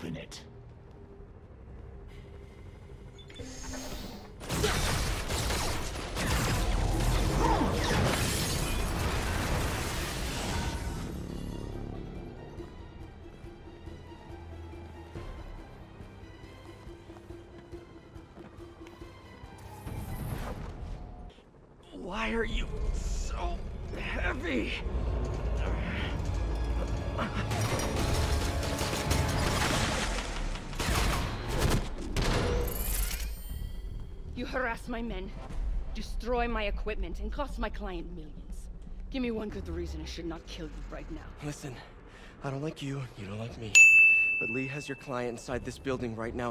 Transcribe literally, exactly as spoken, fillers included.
open it. Why are you so heavy? You harass my men, destroy my equipment, and cost my client millions. Give me one good reason I should not kill you right now. Listen, I don't like you, you don't like me. But Li has your client inside this building right now.